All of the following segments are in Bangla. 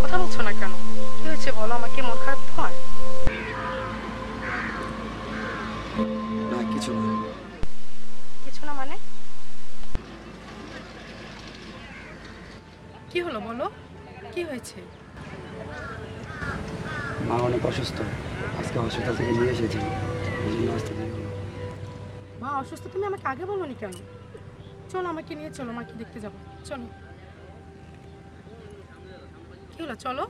কথা বলছো না কেন? কি হয়েছে বলো আমাকে, মন খারাপ তোমার? না কিছু না। কিছু না মানে? কি হলো বলো, কি হয়েছে? মা অনেক অসুস্থ, আজকে হসপিটাল থেকে নিয়ে এসেছি। মা অসুস্থ, তুমি আমাকে আগে বলনি কেন? চলো আমাকে নিয়ে চলো, মাকে দেখতে যাবো, চলো। কি হলো, চলো।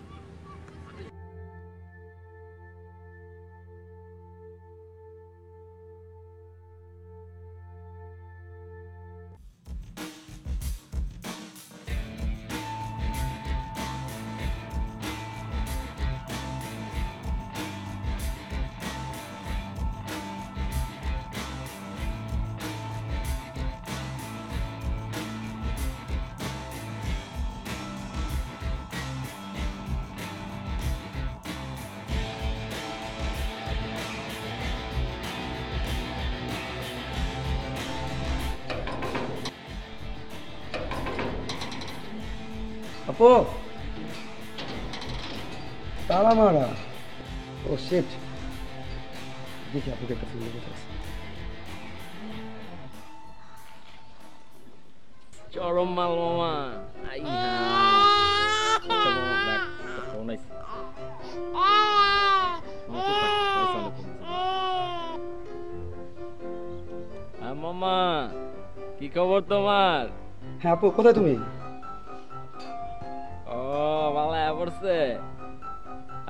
আপু তালা মারা। ও শিট, দেখি আপুকে একটা ফোন দিতে চাই। চরম মাল মামা, আই হ্যাঁ মামা, কি খবর তোমার? হ্যাঁ আপু, কোথায় তুমি?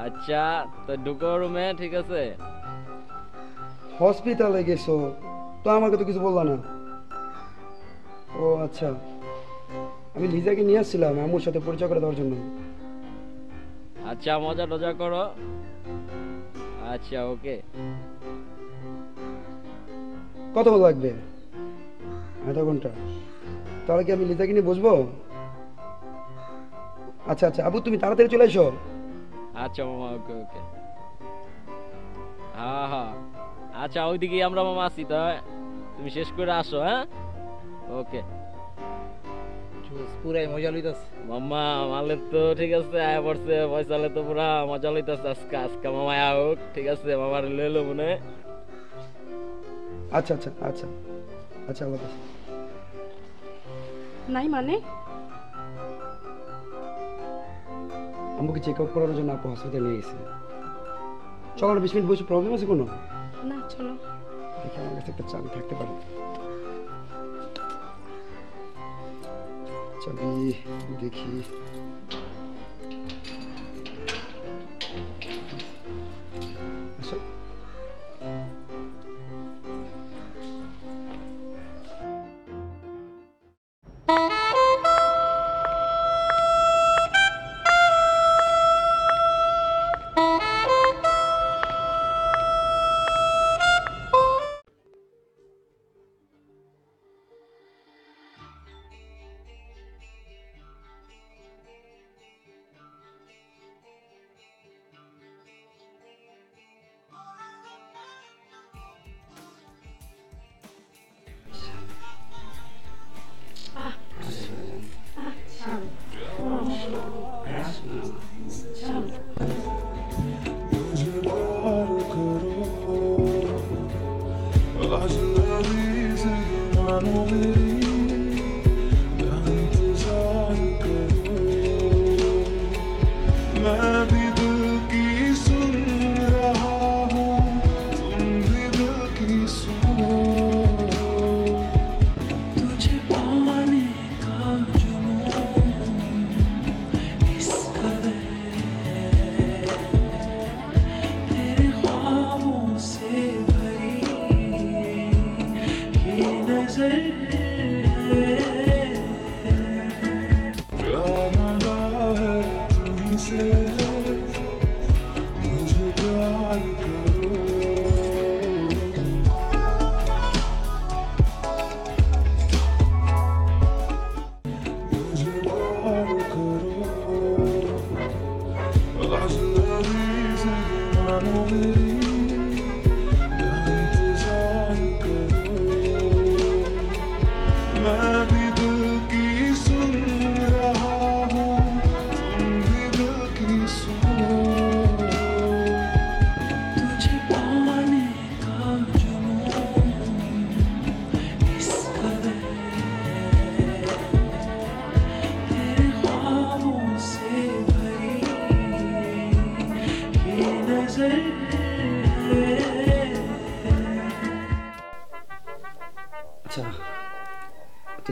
আচ্ছা তো ঢুকো রুমে, ঠিক আছে? হসপিটালে গেছো তো আমাকে তো কিছু বললা না। ও আচ্ছা, আমি লিজাকে নিয়ে আসছিলাম আম্মুর সাথে পরিচয় করে দেওয়ার জন্য। আচ্ছা মজা টজা করো। আচ্ছা ওকে, কত লাগবে? আধা ঘন্টা? তাহলে কি আমি লিজাকে নিয়ে বসবো? আচ্ছা আচ্ছা আবু, তুমি তাড়াতাড়ি চলে এসো। আচ্ছা মামা, ওকে ওকে। হ্যাঁ হ্যাঁ আচ্ছা, ওইদিকে আমরা মামা আছি, তো তুমি শেষ করে আসো। হ্যাঁ ওকে। পুরাই মজা লইতাছে মামা, মালের তো ঠিক আছে, আয় পড়ছে ফয়সালে তো পুরা মজা লইতাছে আজকে। আজকে মামা আউট, ঠিক আছে মামার লইলো মনে। আচ্ছা আচ্ছা আচ্ছা আচ্ছা আল্লাহ নাই মানে? আমাকে চেক আপ করার জন্য আপু হসপিটালে নিয়ে গেছে। চলো না, 20 মিনিট বসে। প্রবলেম আছে কোনো? না চলো, দেখি আমার কাছে একটা চাবি থাকতে পারে। চাবি দেখি। আসো।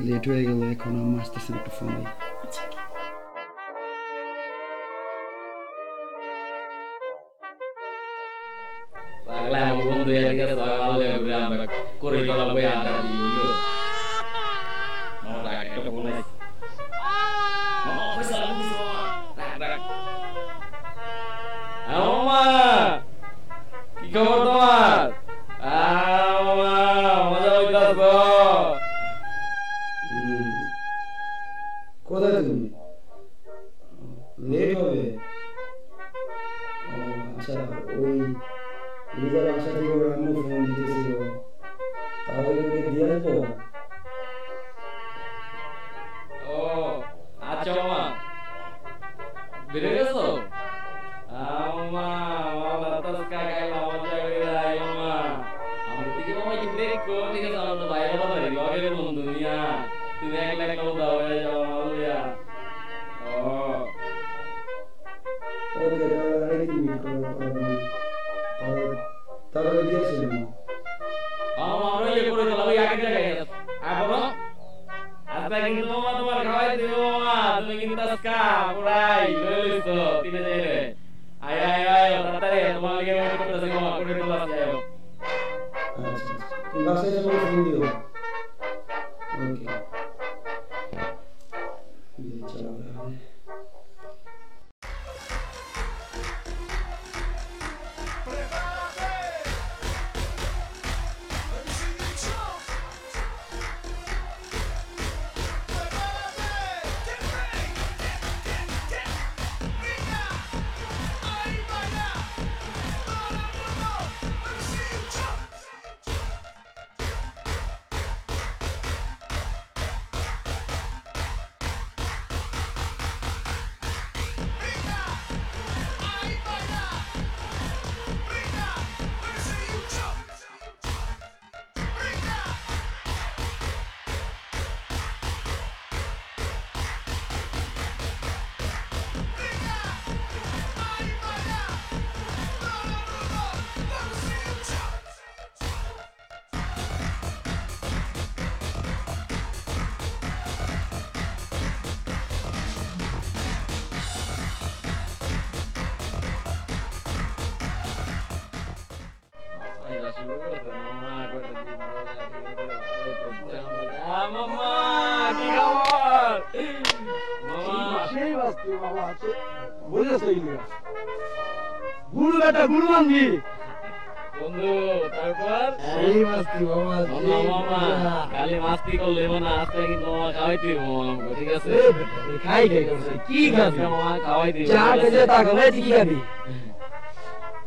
लेट हो गए खाना मस्त से फोन अगला हम घूम दे के सवाल ले ग्राम कोरी वाला पे आ रहा है यो मारा के बोल है मामा पैसा लूज मारा अम्मा की खबर तो अम्मा मजा होता बो কোথায় তুমি? লেট হবে। ও আচ্ছা, ওই নিজের আশা থেকে ওর আম্মু ফোন দিতেছিল, তাহলে ওকে দিয়ে আসবো। ও আচ্ছা মা, বেড়ে গেছো? আমা আমার তাস কাকাইলা মজা করে আয় মা। আমি থেকে মামা কি দেখো, ঠিক আছে আমরা বাইরে বাইরে লগের বন্ধু নিয়া তুমি একলা একলা দৌড়ে যাও। সুন্দর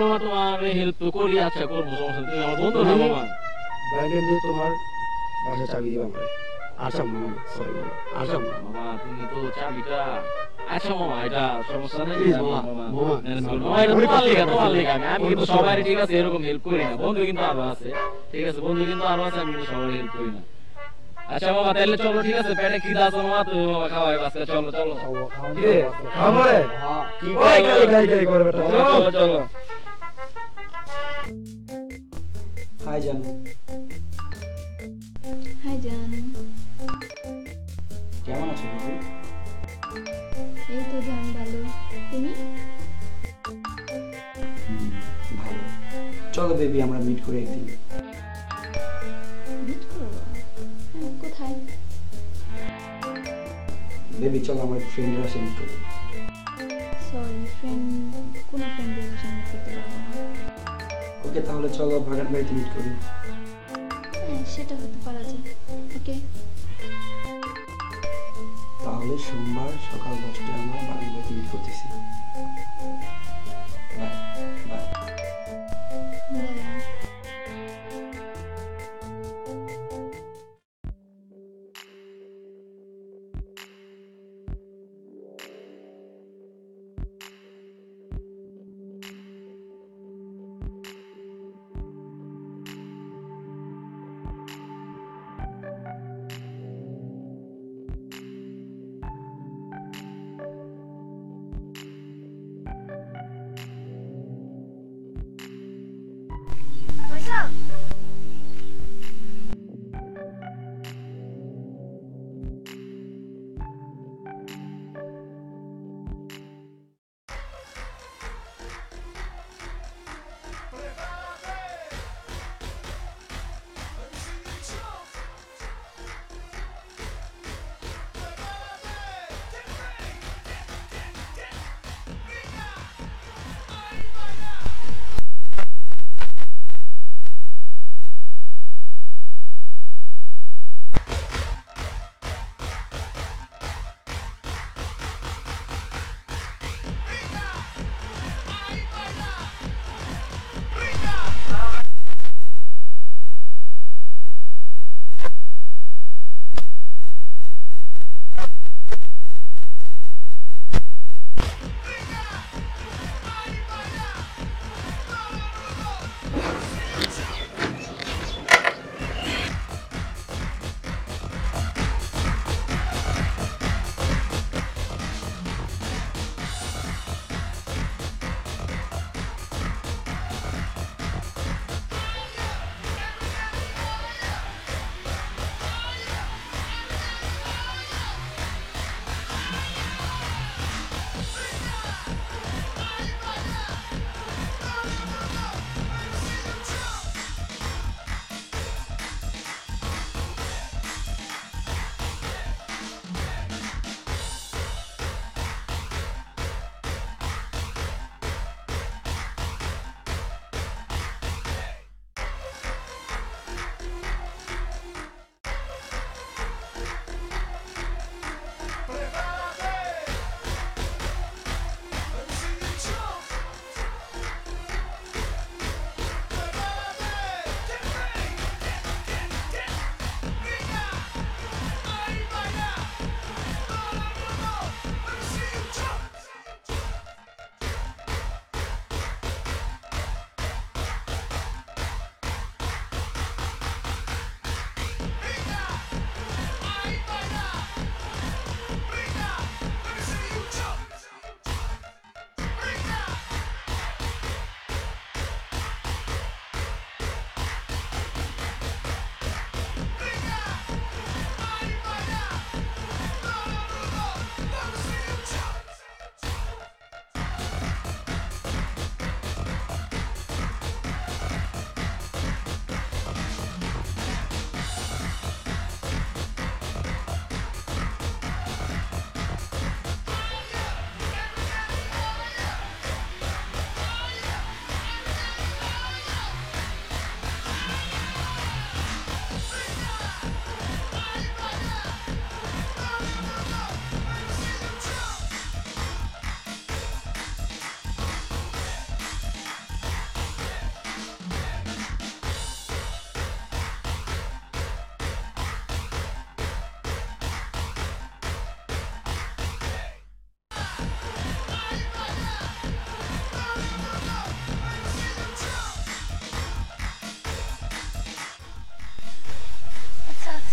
মামা তোমার হেল্প তো করি। আচ্ছা করবো, সমস্যা। তুমি আমার বন্ধু না মামা, বাইরে তোমার বাসা চাবি দিবা আমার। 阿生，Hi Jan. কেমন আছো তুমি? এই তো জান ভালো। তুমি? ভালো। চলো বেবি আমরা মিট করে একদিন। মিট করবো? হ্যাঁ, কোথায়? বেবি চলো আমার ফ্রেন্ডরা আসে মিট করবো। সরি ফ্রেন্ড, কোনো ফ্রেন্ডের আসে মিট করতে পারবো না। ওকে তাহলে চলো ভাগাত বাড়িতে মিট করি। হ্যাঁ সেটা হতে পারা যায়। ওকে তাহলে সোমবার সকাল 10টায় আমরা বাড়ির বাইরে মিট করতেছি।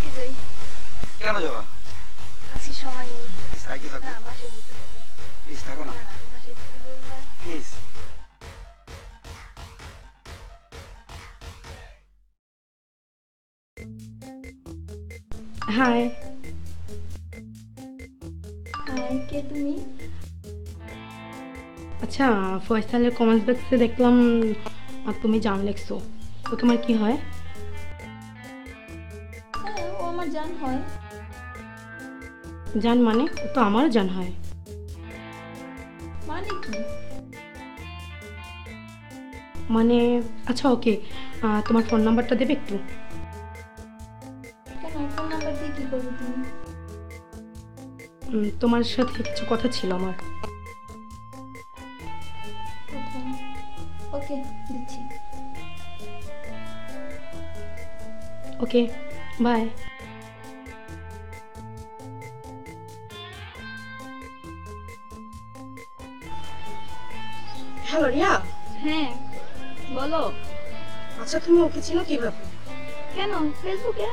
আজকে যাই। কেন যাবা? আজকে সময় নেই। আজকে থাকো না, বাসে যেতে হবে। প্লিজ থাকো না, বাসে যেতে হবে প্লিজ। হাই হাই, কে তুমি? আচ্ছা, ফয়সালের কমেন্টস বক্সে দেখলাম তুমি জান লেখছো, তো তোমার কি হয়? ও আমার জান হয়। জান মানে? তো আমারও জান হয়। মানে কি? মানে আচ্ছা ওকে, তোমার ফোন নাম্বারটা দেবে একটু? কেন, ফোন নাম্বার দিয়ে কি করবে তুমি? তোমার সাথে কিছু কথা ছিল আমার। ওকে দিচ্ছি। Okay bye. হ্যালো রিয়া। হ্যাঁ বলো। আচ্ছা তুমি ওকে চিনো কিভাবে? কেন, ফেসবুকে?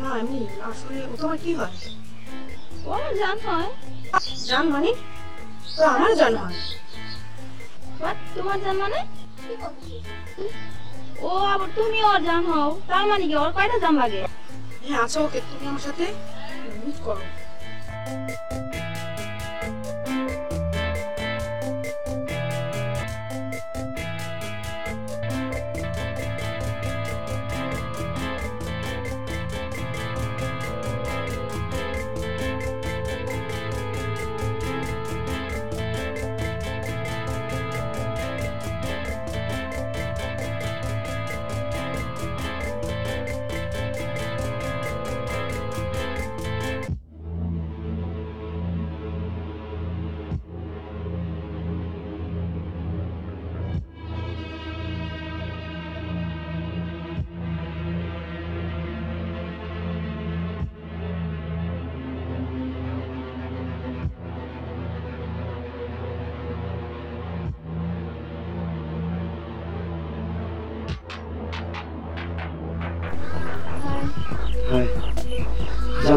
না আমি আসলে, ও তোমার কি হয়? ও আমার জান হয়। জান মানে? তো আমার জান হয়। তোমার জান মানে? ও আবার তুমি ওর জান হও, তার মানে কি ওর কয়টা জান লাগে? হ্যাঁ আচ্ছা ওকে, তুমি আমার সাথে মিট করো।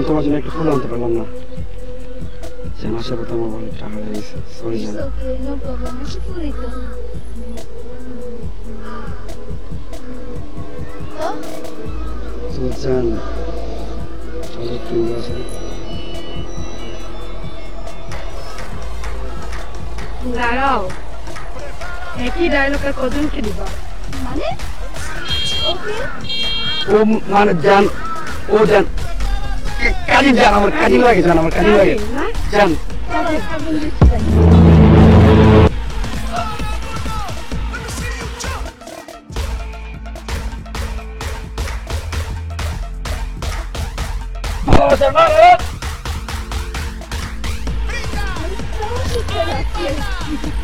তোমার জন্য একটা ফুল আনতে পারলাম না। জান আসার পর তোমার অনেক টাকা লেগেছে। সরি জান। তো জান অনেক ফুল আছে। দাঁড়াও, একই ডায়লগটা কজনকে দিবা? মানে ওকে, ও মানে জান, ও জান কাজী জান, আমার কাজী লাগে, জান আমার কাজী লাগে, জান